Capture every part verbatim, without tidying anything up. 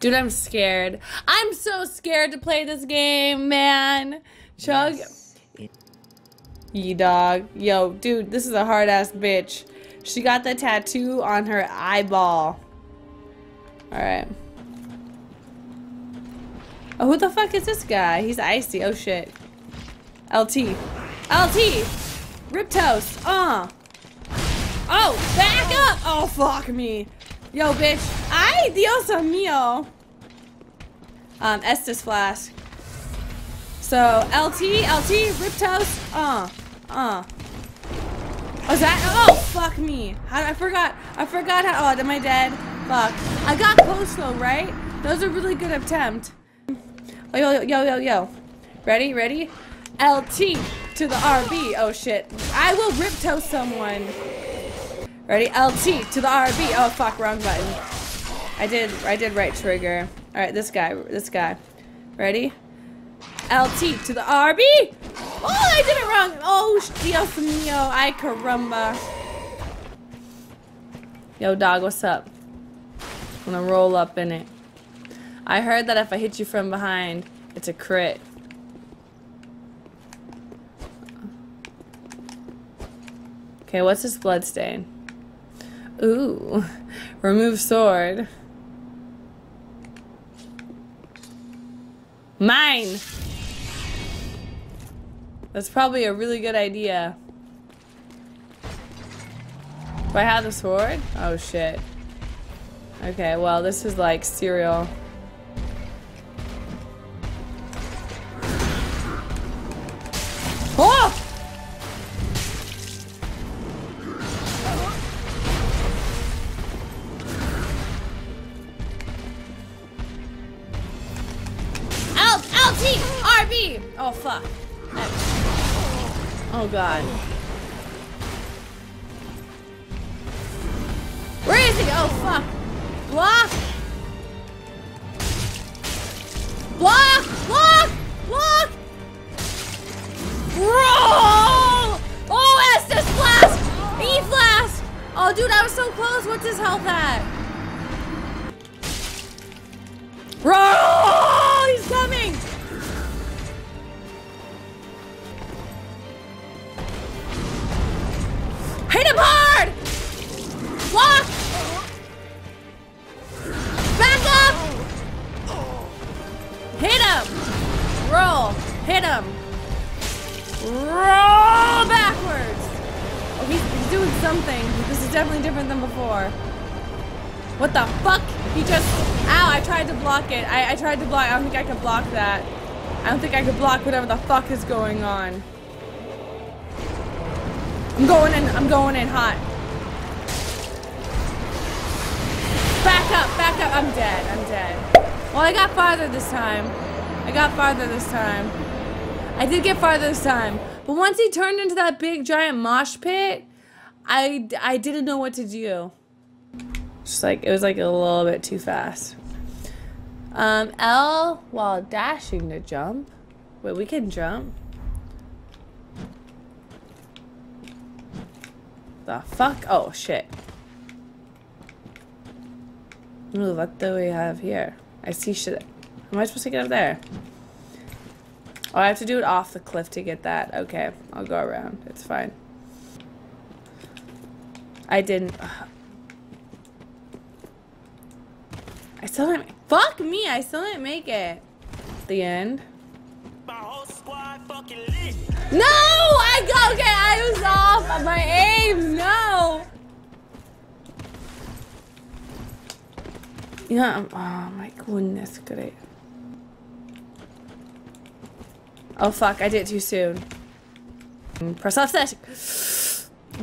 Dude, I'm scared. I'm so scared to play this game, man. Chug. Yes. Yee dog. Yo, dude, this is a hard ass bitch. She got the tattoo on her eyeball. Alright. Oh, who the fuck is this guy? He's icy. Oh, shit. L T. L T! Rip toast. Uh. Oh, back up! Oh, fuck me. Yo, bitch. Ay, Dios mío. Um, Estus Flask. So, L T, L T, rip toast. Uh. Uh. Was that? Oh, fuck me. How did I forgot? I forgot how. Oh, am I dead? Fuck. I got close though, right? That was a really good attempt. Oh, yo, yo, yo, yo. Ready, ready? L T to the R B. Oh, shit. I will rip toast someone. Ready? L T to the R B. Oh, fuck. Wrong button. I did, I did right trigger. Alright, this guy. This guy. Ready? L T to the R B. Oh, I did it wrong! Oh, Dios mío, ay caramba. Yo, dog, what's up? I'm gonna roll up in it. I heard that if I hit you from behind, it's a crit. Okay, what's this blood stain? Ooh, remove sword. Mine! That's probably a really good idea. Do I have the sword? Oh shit. Okay, well this is like cereal. Oh! L L T R B! Oh fuck. Oh god. Where is he? Oh fuck. Block! Block! Block! Block! Bro! Oh, Estus Flask! E Flask! Oh dude, I was so close. What's his health at? Bro! Oh, he's coming! Hit him hard! Block! Back up! Hit him! Roll! Hit him! Roll backwards! Oh, he's, he's doing something. This is definitely different than before. What the fuck? He just... Ow, I tried to block it. I, I tried to block... I don't think I could block that. I don't think I could block whatever the fuck is going on. I'm going in, I'm going in hot. Back up, back up, I'm dead, I'm dead. Well, I got farther this time. I got farther this time. I did get farther this time. But once he turned into that big giant mosh pit, I, I didn't know what to do. Just like, it was like a little bit too fast. Um, L while dashing to jump. Wait, we can jump. The fuck? Oh shit. Ooh, what do we have here? I see shit. How am I supposed to get up there? Oh, I have to do it off the cliff to get that. Okay, I'll go around. It's fine. I didn't. Ugh. I still didn't. Fuck me! I still didn't make it. The end. My whole squad fucking lit. No! I got okay, I was off my aim, no! You know, I'm, oh my goodness, great. Oh fuck, I did it too soon. Press off that.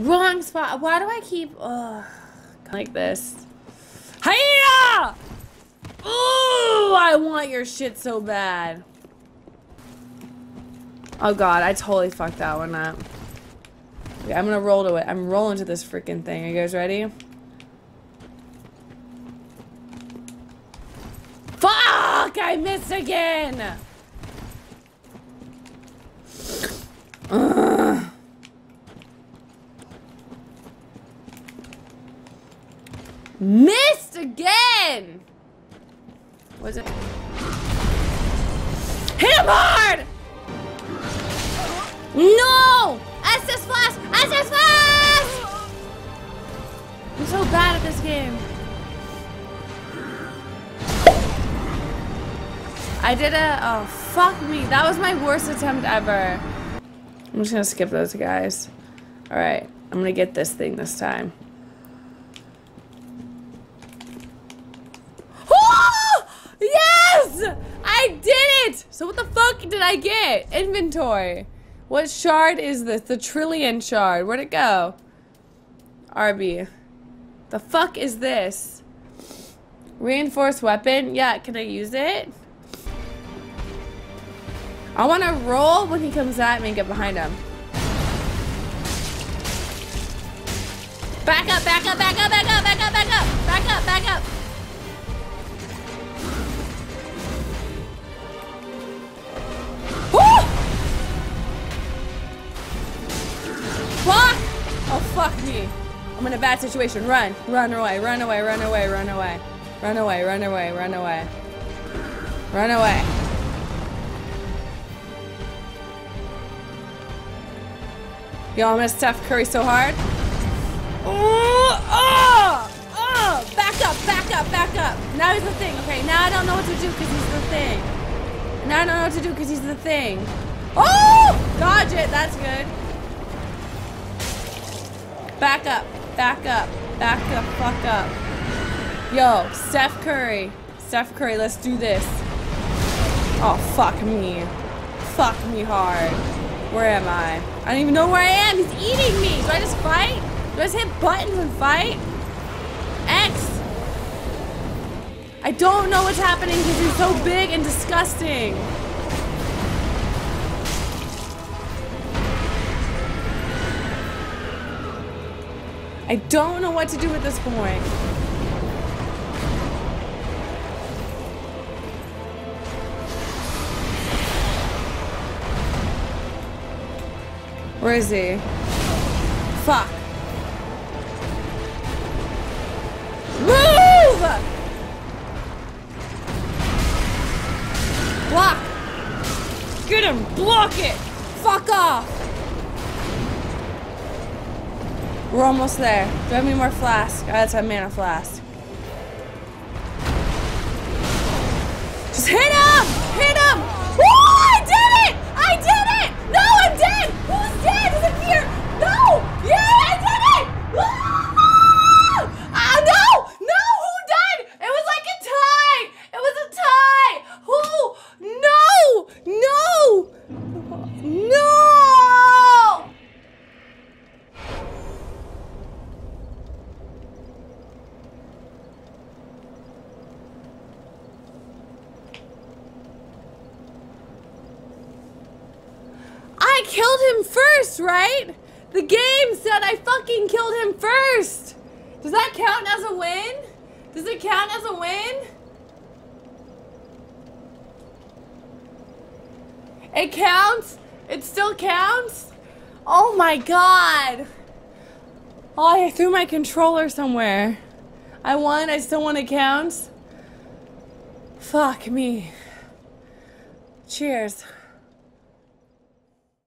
Wrong spot, why do I keep, ugh, like this. Hiya! Ooh, I want your shit so bad. Oh god, I totally fucked that one up. Okay, I'm gonna roll to it. I'm rolling to this freaking thing. Are you guys ready? Fuck! I missed again! Ugh. Missed again! Was it? Hit him hard! No! Estus Flask! Estus Flask! I'm so bad at this game. I did a... Oh, fuck me. That was my worst attempt ever. I'm just gonna skip those guys. Alright. I'm gonna get this thing this time. So what the fuck did I get? Inventory. What shard is this? The trillion shard. Where'd it go? R B. The fuck is this? Reinforced weapon? Yeah, can I use it? I want to roll when he comes at me and get behind him. Back up, back up, back up, back up, back up, back up, back up, back up. Fuck! Oh, fuck me. I'm in a bad situation. Run. Run away. Run away. Run away. Run away. Run away. Run away. Run away. Run away. Yo, I'm gonna Steph Curry so hard. Oh! Oh! Oh! Back up. Back up. Back up. Now he's the thing. Okay, now I don't know what to do because he's the thing. Now I don't know what to do because he's the thing. Oh! Dodge it. That's good. Back up, back up, back up, fuck up. Yo, Steph Curry. Steph Curry, let's do this. Oh, fuck me. Fuck me hard. Where am I? I don't even know where I am. He's eating me. Do I just fight? Do I just hit buttons and fight? X. I don't know what's happening because he's so big and disgusting. I don't know what to do at this point. Where is he? Fuck. Move! Block. Get him. Block it. Fuck off. We're almost there. Do I have any more flask? Oh, that's a mana flask. Just hit him! Hit him! Woo! I did it! I did it! No, I'm dead! Who's dead? Is it fear? No! Yeah, I did it! Woo! Oh, no! No! Who died? It was like a tie! It was a tie! Who? No! No! No! Killed him first, right? The game said I fucking killed him first. Does that count as a win? Does it count as a win? It counts? It still counts? Oh my god. Oh, I threw my controller somewhere. I won, I still won, it counts. Fuck me. Cheers.